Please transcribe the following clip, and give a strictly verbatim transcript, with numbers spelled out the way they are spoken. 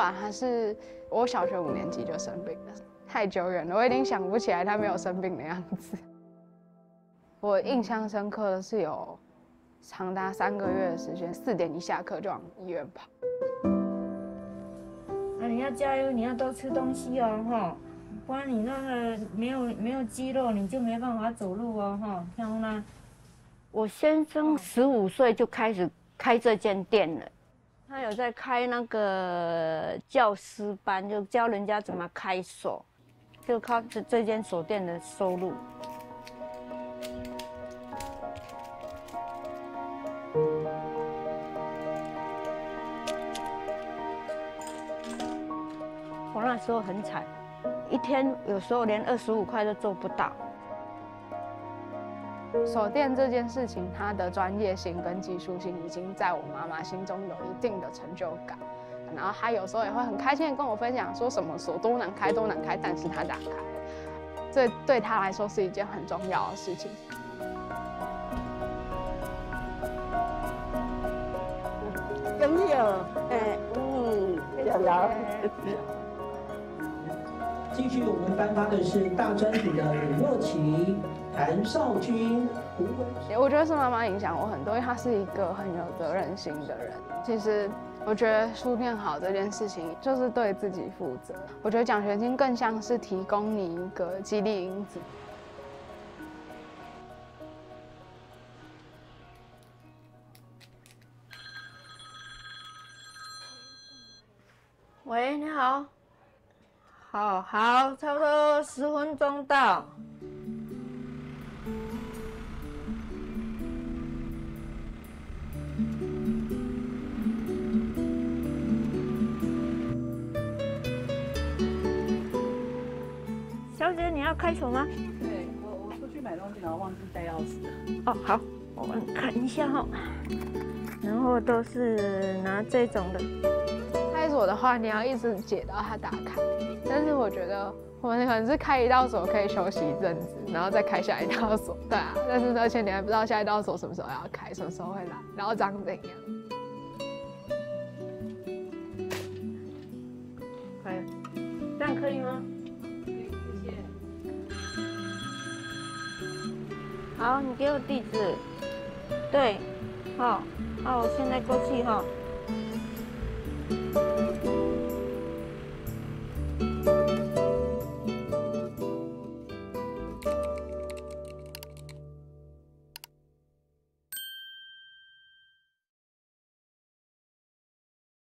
爸他是我小学五年级就生病了，太久远了，我已经想不起来他没有生病的样子。我印象深刻的是有长达三个月的时间，四点一下课就往医院跑。啊，你要加油，你要多吃东西哦，哈，不然你那个没有没有肌肉，你就没办法走路哦，哈，像那。我先生十五岁就开始开这间店了。 他有在开那个教师班，就教人家怎么开锁，就靠这这间锁店的收入。我那时候很惨，一天有时候连二十五块都做不到。锁店这件事情，它的专业性跟技术性已经在我妈妈心中有一定的成就感，然后她有时候也会很开心的跟我分享，说什么锁多难开多难开，但是她打开，这对她来说是一件很重要的事情。真有，哎，嗯，小姚。继续我们颁发的是大专组的李若琪。 谭少君，我觉得是妈妈影响我很多，因为她是一个很有责任心的人。其实我觉得书念好这件事情就是对自己负责。我觉得奖学金更像是提供你一个激励因子。喂，你好，好好，差不多十分钟到。 小姐，你要开锁吗？对，我我出去买东西，然后忘记带钥匙了。哦，好，我们看一下哈、哦。然后都是拿这种的。开锁的话，你要一直解到它打开。但是我觉得我们可能是开一道锁可以休息一阵子，然后再开下一道锁。对啊，但是而且你还不知道下一道锁什么时候要开，什么时候会来，然后长怎样。可以，这样可以吗？ 好，你给我地址，对，好，那我现在过去哈。